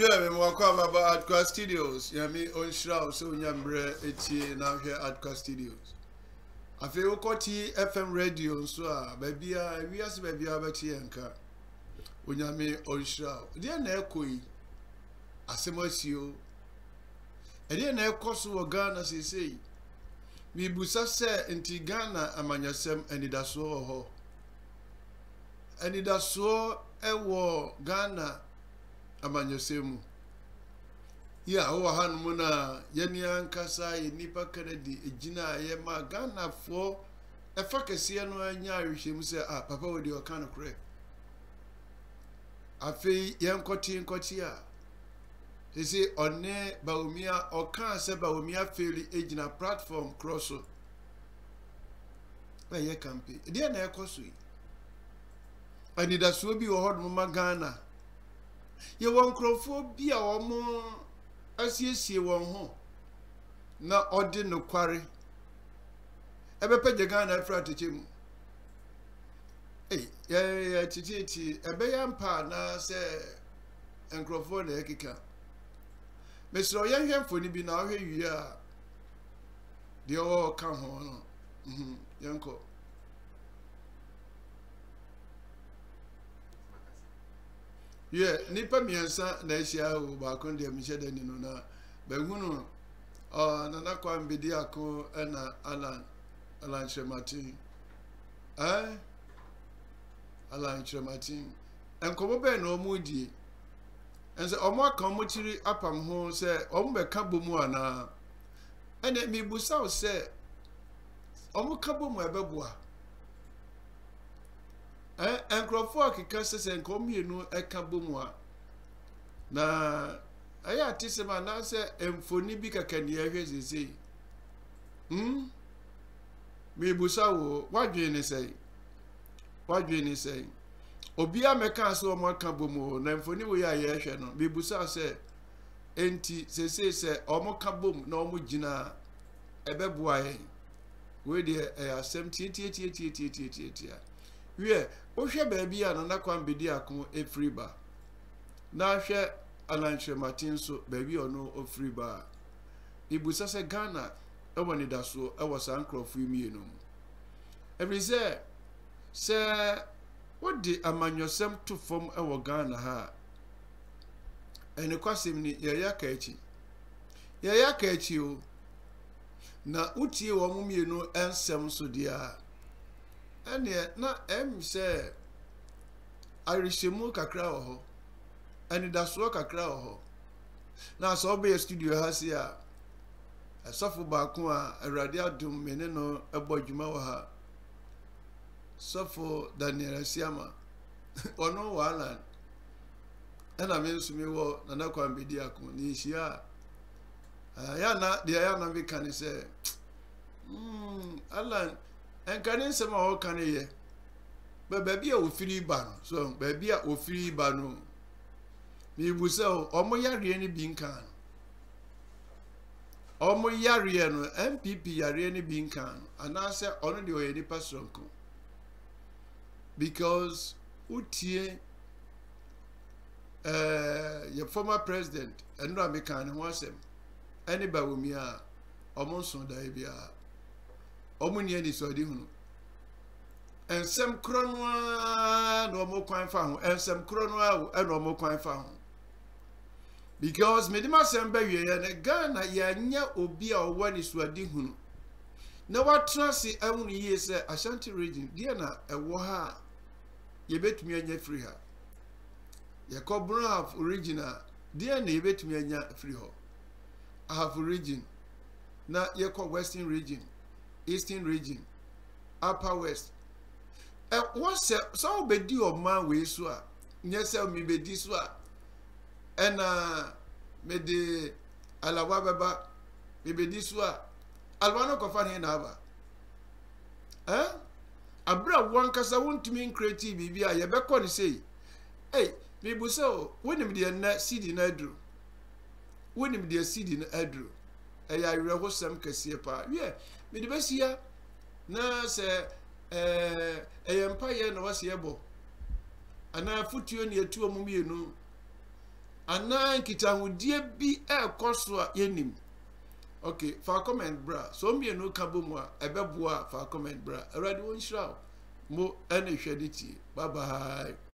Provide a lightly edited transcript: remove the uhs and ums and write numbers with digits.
Yeah, we welcome about Adkwart Studios. Yeah, me on Shroud, so we are here now here at Adkwart Studios. I feel TFM radio, so baby, we are baby about here and car. We are me on Shroud. They are now going. I say, Monsieur, and then I cost to Ghana, as they say. We busa say, into Ghana, amanyasem, and it is so. And it is so, a war, Ghana. Amanyosemu ya wo hanu mu na yani ankasa nipa kanadi ejina ye ma Ghana fo efa kese no anya ahwehemu se ah papa wo di o kan kure afi ye nkoti a ese one baumia o kan se baumia feli ejina platform crosso na ye campaign dia na ekoso yi ani da so bi wo hanu ma Ghana ye won krofo bia omo asiesie won ho na odi no kware ebe peje Ghana afrate chemu ya titi ebe ya mpa na se enkrofo na ekika mesro ye hwemfoni bi na ohwe wi a de o ka ho no yanko yeah, nipa miansa na ehia o ba kon de mi chede ni no na ba hunu na na kwa mbidi akọ na alan Shematin alan Shematin en ko be na omudi en se omo aka omo chiri apam ho se omo be ka bomu ana ene mi busa o se omo ka bomu ebeboa and Crawford curses and come here no a cabumwa. Na I had Tissima Nancy and Fonibika can hear his easy. Me Busao, what do you say? What do you say? Obia Mekan so more cabumo, then Foni we are yes, no. Me Busa said, Auntie, say, or more cabum, no more jina, a beboy. We dear, I are 70. Yeah, Osha baby and Anakwan Bidiaco a free bar. Now share Alan Shematin so baby or no of free bar. Ibusasa Ghana, I wanted that so I was uncle of you. Every say, what did a man yourself to form our Ghana ha? And the question is, Yaya catch you. Now, Uti or Mummy no and Sam so dear. And yet, not em say Irish Moka Crow, and it does work a crow. Now, so be a studio has here a sofa bakua, a radial doom, meneno, a boy Jumawaha. So for Daniel Siama, or no one, and I mean to me, well, Nanako and Bidiaco, Nisia. I am not be can say, Alan. And can in some all can ye? But baby, I will free ban. So, baby, I will free ban. Me will sell almost yari any bean can. Almost yari and MPP yari any bean can. And I say only the way any person come. Because Utie, your former president, and no American was him. Anybody with me are almost on the Omunye ni so di hunu. Ensem kronwa no mo kwan fa ho. Ensem kronwa e no mo kwan fa ho. Because medima semba wie ye ne Ghana ya nya obi a owani so di hunu. Na watrasi ehunu ye se Ashanti region dia na ewo ha ye betumi anya free ha. Ye ko Braf original dia na ye betumi anya free ho. Half region na ye ko Western region. Eastern region, Upper West. And what's so bedi of man we swa? Yes, me bedi swa. And me de alawababa me bedi swa. Alwano kofani naba. Eh? Abra one kasa won't mean creative bibia. Ye be kon say, hey, me buso when him de na sidi na edru. When him de sidi na edru. Eya reho sam kase pa. Yeah. Me debesia na se empire na wase yebo ana futuo ne etuo mu mienu anan kitahudie bi e koso a yenim. Okay, for comment bra. So me no kabomwa ebeboa for comment bra. Already won shraw. Mo ene hwediti. Bye bye.